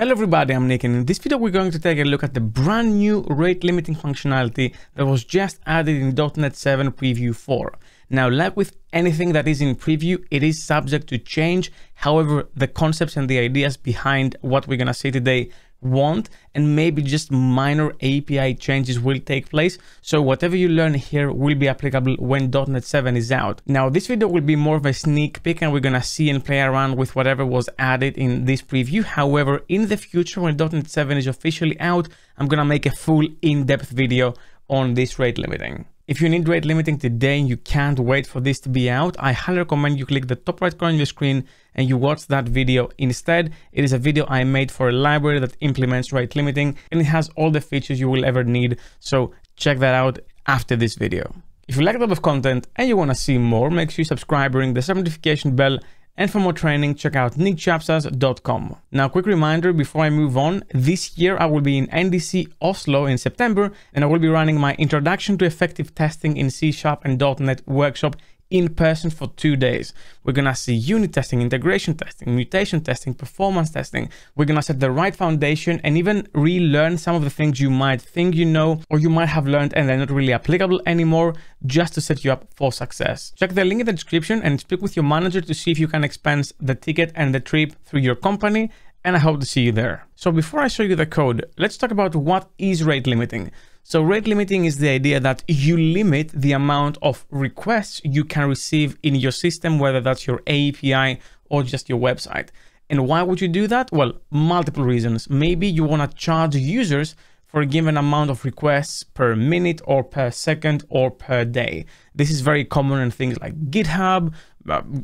Hello everybody, I'm Nick, and in this video we're going to take a look at the brand new rate limiting functionality that was just added in .NET 7 Preview 4. Now, like with anything that is in preview, it is subject to change. However, the concepts and the ideas behind what we're gonna see today won't, and maybe just minor API changes will take place. So whatever you learn here will be applicable when .NET 7 is out. Now, this video will be more of a sneak peek, and we're gonna see and play around with whatever was added in this preview. However, in the future, when .NET 7 is officially out, I'm gonna make a full in-depth video on this rate limiting. If you need rate limiting today and you can't wait for this to be out, I highly recommend you click the top right corner of your screen and you watch that video instead. It is a video I made for a library that implements rate limiting, and it has all the features you will ever need. So check that out after this video. If you like that type of content and you want to see more, make sure you subscribe, ring the notification bell. And for more training, check out nickchapsas.com. Now, quick reminder before I move on, this year I will be in NDC Oslo in September, and I will be running my Introduction to Effective Testing in C# and .NET workshop in person for 2 days. We're gonna see unit testing, integration testing, mutation testing, performance testing. We're gonna set the right foundation and even relearn some of the things you might think you know, or you might have learned and they're not really applicable anymore, just to set you up for success. Check the link in the description and speak with your manager to see if you can expense the ticket and the trip through your company, and I hope to see you there. So before I show you the code, let's talk about what is rate limiting. So rate limiting is the idea that you limit the amount of requests you can receive in your system, whether that's your API or just your website. And why would you do that? Well, multiple reasons. Maybe you want to charge users for a given amount of requests per minute or per second or per day. This is very common in things like GitHub,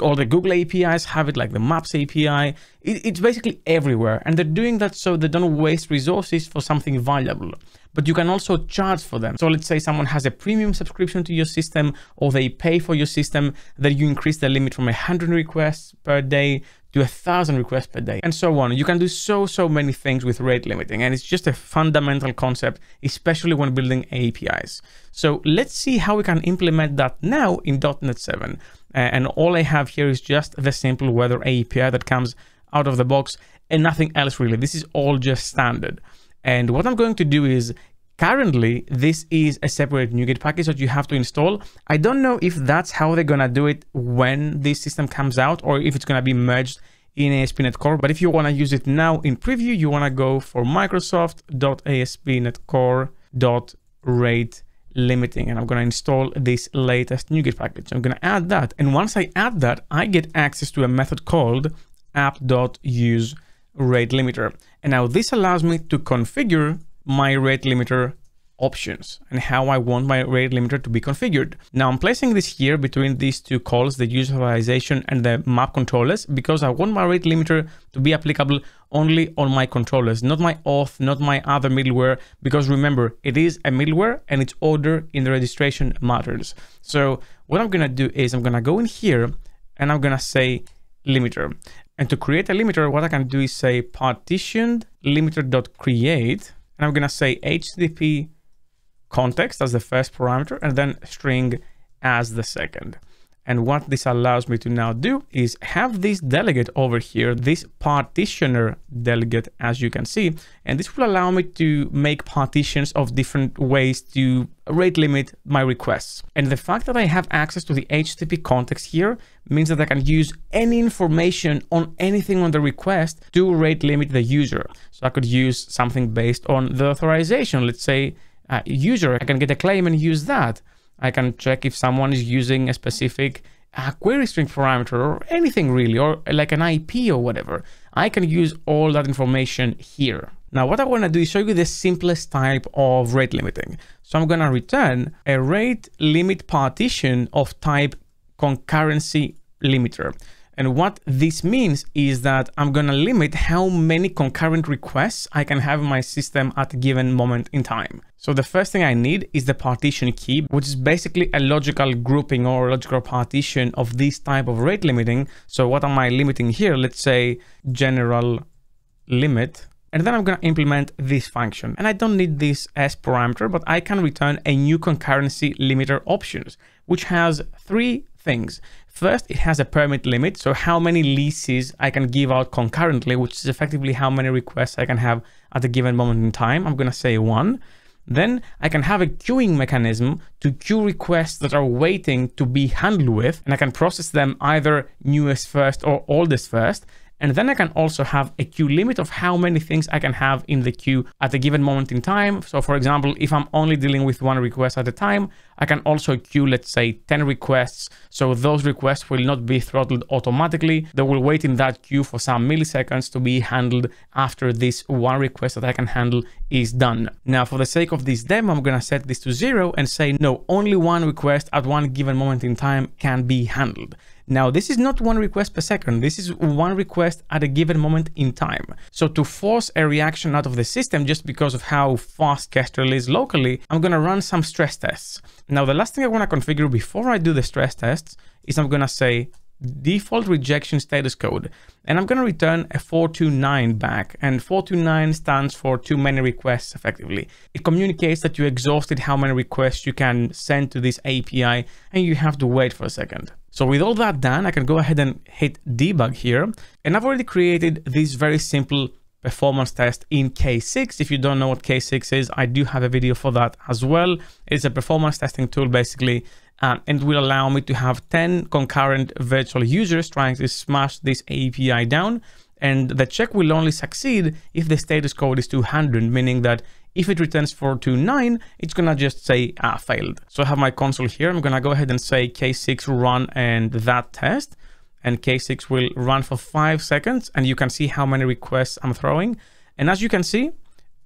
all the Google APIs have it, like the Maps API. It's basically everywhere, and they're doing that so they don't waste resources for something valuable. But you can also charge for them. So let's say someone has a premium subscription to your system, or they pay for your system, then you increase the limit from 100 requests per day to 1,000 requests per day, and so on. You can do so many things with rate limiting, and it's just a fundamental concept, especially when building APIs. So let's see how we can implement that now in .NET 7. And all I have here is just the simple weather API that comes out of the box, and nothing else really. This is all just standard. And what I'm going to do is, currently, this is a separate NuGet package that you have to install. I don't know if that's how they're gonna do it when this system comes out, or if it's gonna be merged in ASP.NET Core. But if you wanna use it now in preview, you wanna go for Microsoft.AspNetCore.RateLimiting. And I'm going to install this latest NuGet package. I'm going to add that, and once I add that, I get access to a method called app.useRateLimiter. And now this allows me to configure my rate limiter options and how I want my rate limiter to be configured. Now I'm placing this here between these two calls, the user authorization and the map controllers, because I want my rate limiter to be applicable only on my controllers, not my auth, not my other middleware, because remember, it is a middleware and its order in the registration matters. So what I'm gonna do is I'm gonna go in here and I'm gonna say limiter. And to create a limiter, what I can do is say partitioned limiter.create, and I'm gonna say HTTP context as the first parameter, and then string as the second. And what this allows me to now do is have this delegate over here, this partitioner delegate, as you can see, and this will allow me to make partitions of different ways to rate limit my requests. And the fact that I have access to the HTTP context here means that I can use any information on anything on the request to rate limit the user. So I could use something based on the authorization, let's say user. I can get a claim and use that. I can check if someone is using a specific query string parameter or anything really, or like an IP or whatever. I can use all that information here. Now, what I want to do is show you the simplest type of rate limiting. So I'm going to return a rate limit partition of type concurrency limiter. And what this means is that I'm going to limit how many concurrent requests I can have in my system at a given moment in time. So the first thing I need is the partition key, which is basically a logical grouping or logical partition of this type of rate limiting. So what am I limiting here? Let's say general limit. And then I'm going to implement this function. And I don't need this as parameter, but I can return a new concurrency limiter options, which has three things. First, it has a permit limit, so how many leases I can give out concurrently, which is effectively how many requests I can have at a given moment in time. I'm going to say 1. Then I can have a queuing mechanism to queue requests that are waiting to be handled with, and I can process them either newest first or oldest first. And then I can also have a queue limit of how many things I can have in the queue at a given moment in time. So for example, if I'm only dealing with 1 request at a time, I can also queue, let's say 10 requests. So those requests will not be throttled automatically. They will wait in that queue for some milliseconds to be handled after this 1 request that I can handle is done. Now, for the sake of this demo, I'm going to set this to 0 and say, no, only 1 request at one given moment in time can be handled. Now, this is not 1 request per second. This is 1 request at a given moment in time. So to force a reaction out of the system, just because of how fast Kestrel is locally, I'm going to run some stress tests. Now, the last thing I want to configure before I do the stress tests is I'm going to say default rejection status code, and I'm going to return a 429 back, and 429 stands for too many requests. Effectively, it communicates that you exhausted how many requests you can send to this API, and you have to wait for a second. So with all that done, I can go ahead and hit debug here, and I've already created this very simple performance test in K6. If you don't know what K6 is, I do have a video for that as well. It's a performance testing tool basically, and will allow me to have 10 concurrent virtual users trying to smash this API down. And the check will only succeed if the status code is 200, meaning that if it returns 429, it's going to just say failed. So I have my console here. I'm going to go ahead and say K6 run and that test, and K6 will run for 5 seconds, and you can see how many requests I'm throwing. And as you can see,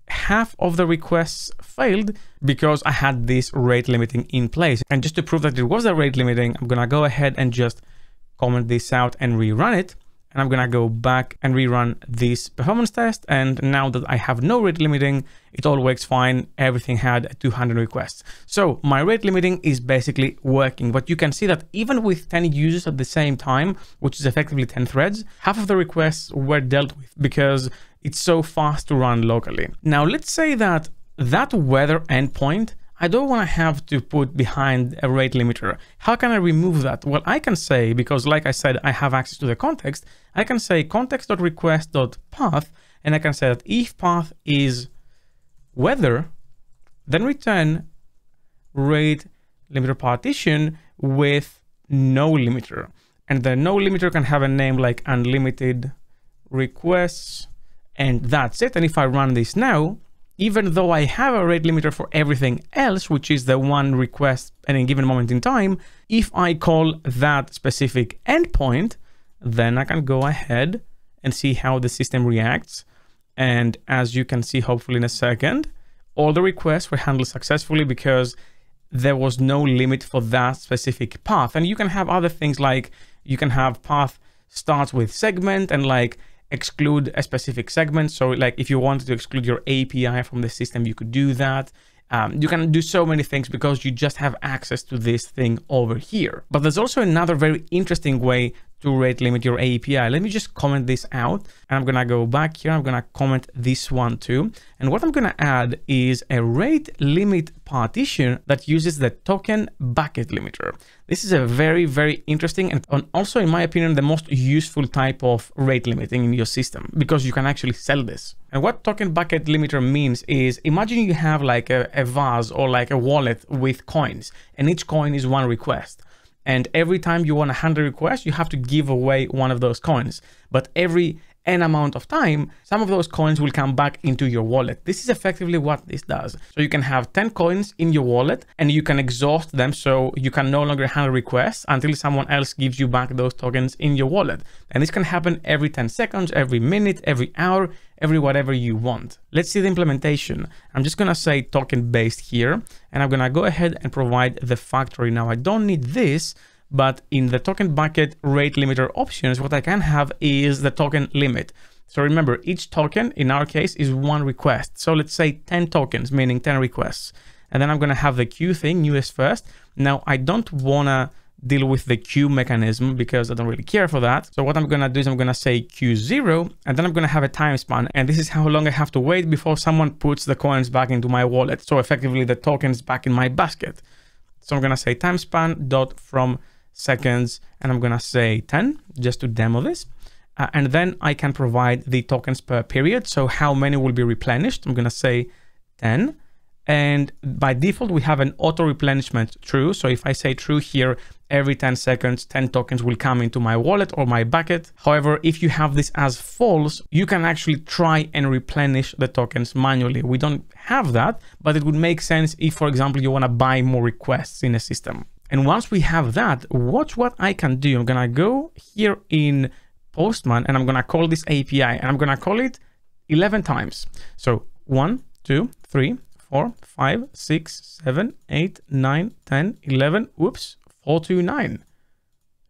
half of the requests failed because I had this rate limiting in place. And just to prove that it was a rate limiting, I'm going to go ahead and just comment this out and rerun it. And I'm going to go back and rerun this performance test. And now that I have no rate limiting, it all works fine. Everything had 200 requests. So my rate limiting is basically working. But you can see that even with 10 users at the same time, which is effectively 10 threads, half of the requests were dealt with because it's so fast to run locally. Now, let's say that that weather endpoint, I don't want to have to put behind a rate limiter. How can I remove that? Well, I can say, because like I said, I have access to the context, I can say context.request.path, and I can say that if path is weather, then return rate limiter partition with no limiter. And the no limiter can have a name like unlimited requests, and that's it. And if I run this now, even though I have a rate limiter for everything else, which is the 1 request at a given moment in time, if I call that specific endpoint, then I can go ahead and see how the system reacts. And as you can see, hopefully in a second, all the requests were handled successfully because there was no limit for that specific path. And you can have other things, like you can have path starts with segment and like exclude a specific segment. So like if you wanted to exclude your API from the system, you could do that. You can do so many things because you just have access to this thing over here. But there's also another very interesting way to rate limit your API. Let me just comment this out, and I'm going to go back here. I'm going to comment this one too. And what I'm going to add is a rate limit partition that uses the token bucket limiter. This is a very, very interesting and also, in my opinion, the most useful type of rate limiting in your system, because you can actually sell this. And what token bucket limiter means is, imagine you have like a vase or like a wallet with coins, and each coin is 1 request. And every time you want to handle a request, you have to give away 1 of those coins. But every n amount of time, some of those coins will come back into your wallet. This is effectively what this does. So you can have 10 coins in your wallet, and you can exhaust them, so you can no longer handle requests until someone else gives you back those tokens in your wallet. And this can happen every 10 seconds, every minute, every hour, every whatever you want. Let's see the implementation. I'm just gonna say token based here, and I'm gonna go ahead and provide the factory. Now, I don't need this, but in the token bucket rate limiter options, what I can have is the token limit. So remember, each token in our case is 1 request. So let's say 10 tokens, meaning 10 requests. And then I'm going to have the queue thing, newest first. Now, I don't want to deal with the queue mechanism because I don't really care for that. So what I'm going to do is I'm going to say Q0, and then I'm going to have a time span. And this is how long I have to wait before someone puts the coins back into my wallet. So effectively the tokens back in my basket. So I'm going to say time span dot from seconds, and I'm going to say 10 just to demo this. And then I can provide the tokens per period. So how many will be replenished? I'm going to say 10. And by default, we have an auto replenishment true. So if I say true here, every 10 seconds, 10 tokens will come into my wallet or my bucket. However, if you have this as false, you can actually try and replenish the tokens manually. We don't have that, but it would make sense if, for example, you want to buy more requests in a system. And once we have that, watch what I can do. I'm going to go here in Postman and I'm going to call this API and I'm going to call it 11 times. So 1, 2, 3, 4, 5, 6, 7, 8, 9, 10, 11, whoops, 429.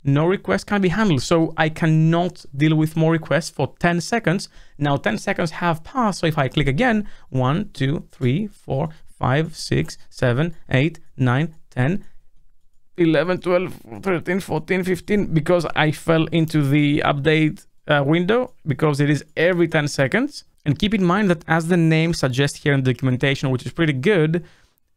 No request can be handled. So I cannot deal with more requests for 10 seconds. Now 10 seconds have passed. So if I click again, 1, 2, 3, 4, 5, 6, 7, 8, 9, 10, 11, 12, 13, 14, 15, because I fell into the update window, because it is every 10 seconds. And keep in mind that as the name suggests here in the documentation, which is pretty good,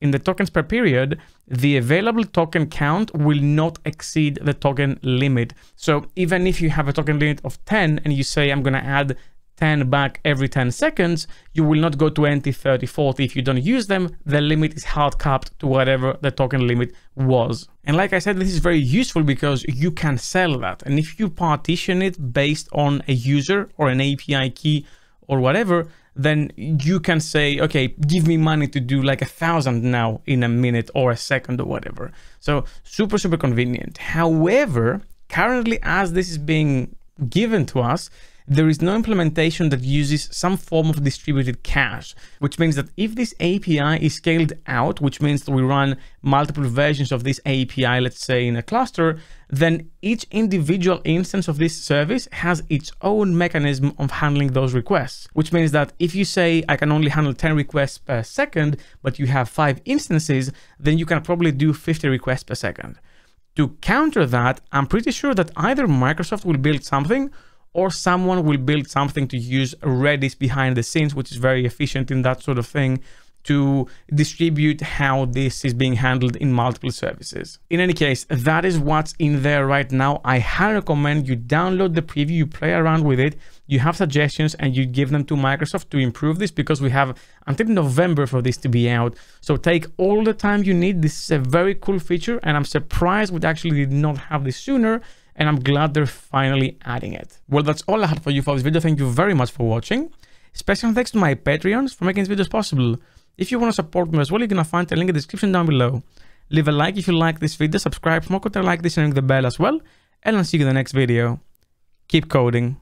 in the tokens per period, the available token count will not exceed the token limit. So even if you have a token limit of 10 and you say, I'm going to add 10 back every 10 seconds, you will not go to 20, 30, 40. If you don't use them, the limit is hard capped to whatever the token limit was. And like I said, this is very useful because you can sell that. And if you partition it based on a user or an API key or whatever, then you can say, okay, give me money to do like 1,000 now in a minute or a second or whatever. So super, super convenient. However, currently as this is being given to us, there is no implementation that uses some form of distributed cache, which means that if this API is scaled out, which means that we run multiple versions of this API, let's say in a cluster, then each individual instance of this service has its own mechanism of handling those requests, which means that if you say I can only handle 10 requests per second, but you have 5 instances, then you can probably do 50 requests per second. To counter that, I'm pretty sure that either Microsoft will build something or someone will build something to use Redis behind the scenes, which is very efficient in that sort of thing, to distribute how this is being handled in multiple services. In any case, that is what's in there right now. I highly recommend you download the preview, you play around with it, you have suggestions and you give them to Microsoft to improve this, because we have until November for this to be out. So take all the time you need. This is a very cool feature and I'm surprised we actually did not have this sooner. And I'm glad they're finally adding it. Well, that's all I had for you for this video. Thank you very much for watching. Special thanks to my Patreons for making these videos possible. If you want to support me as well, you're going to find a link in the description down below. Leave a like if you like this video, subscribe for more content like this, and ring the bell as well. And I'll see you in the next video. Keep coding.